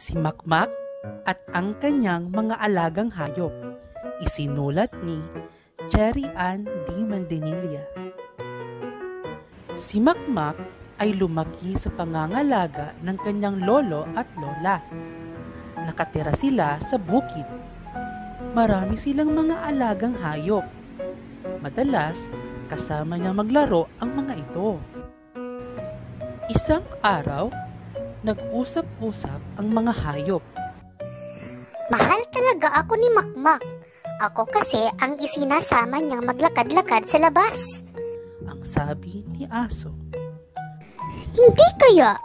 si Makmak at ang kanyang mga alagang hayop. Isinulat ni Cherie Ann D. Mendenilla. Si Makmak ay lumaki sa pangangalaga ng kanyang lolo at lola. Nakatira sila sa bukid. Marami silang mga alagang hayop. Madalas, kasama niya maglaro ang mga ito. Isang araw, nag-usap-usap ang mga hayop. Mahal talaga ako ni Makmak. Ako kasi ang isinasama niyang maglakad-lakad sa labas, ang sabi ni Aso. Hindi kaya.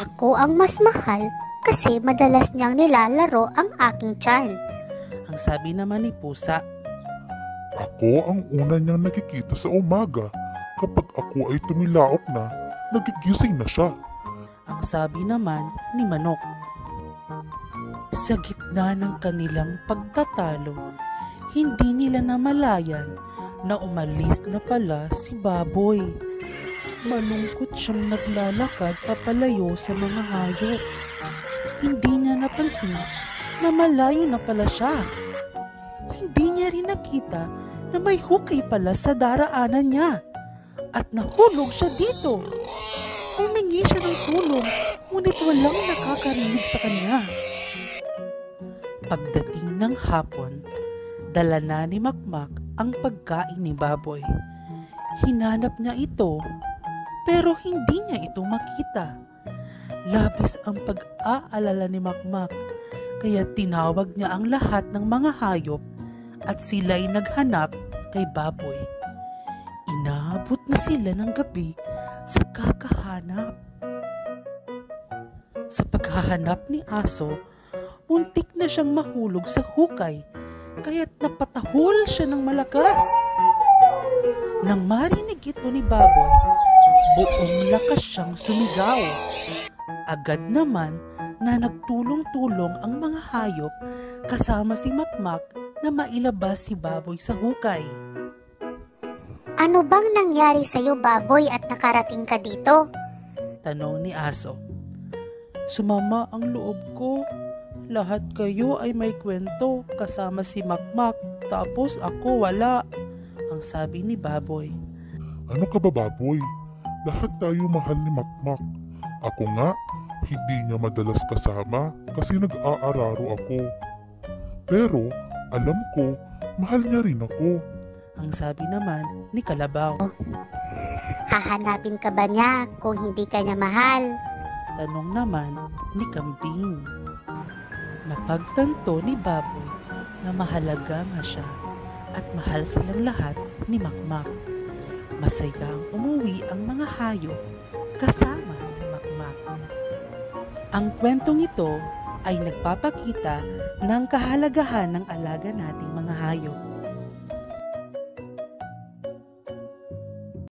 Ako ang mas mahal kasi madalas niyang nilalaro ang aking tiyan, ang sabi naman ni Pusa. Ako ang una niyang nakikita sa umaga. Kapag ako ay tumilaok na, nagigising na siya, ang sabi naman ni Manok. Sa gitna ng kanilang pagtatalo, hindi nila namalayan na umalis na pala si Baboy. Malungkot siyang naglalakad papalayo sa mga hayop. Hindi niya napansin na malayo na pala siya. Hindi niya rin nakita na may hukay pala sa daraanan niya at nahulog siya dito. Humingi siya ng tulong ngunit walang nakakarinig sa kanya. Pagdating ng hapon, dala na ni Makmak ang pagkain ni Baboy. Hinanap niya ito pero hindi niya ito makita. Labis ang pag-aalala ni Makmak, kaya tinawag niya ang lahat ng mga hayop at sila'y naghanap kay Baboy. Inaabot na sila ng gabi sa kakahanap. Sa paghahanap ni Aso, muntik na siyang mahulog sa hukay, kaya't napatahol siya ng malakas. Nang marinig ito ni Baboy, buong lakas siyang sumigaw. Agad naman na nagtulong-tulong ang mga hayop kasama si Makmak na mailabas si Baboy sa hukay. Ano bang nangyari sa'yo, Baboy, at nakarating ka dito? Tanong ni Aso. Sumama ang loob ko. Lahat kayo ay may kwento, kasama si Makmak, tapos ako wala, ang sabi ni Baboy. Ano ka ba, Baboy? Lahat tayo mahal ni Makmak. Ako nga, hindi niya madalas kasama kasi nag-aararo ako. Pero alam ko, mahal niya rin ako, ang sabi naman ni Kalabaw. Hahanapin ka ba niya kung hindi ka niya mahal? Tanong naman ni Kambing. Napagtanto ni Baboy na mahalaga nga siya at mahal silang lahat ni Makmak. Masayang umuwi ang mga hayop kasama si Makmak. Ang kwentong ito ay nagpapakita ng kahalagahan ng alaga nating mga hayop.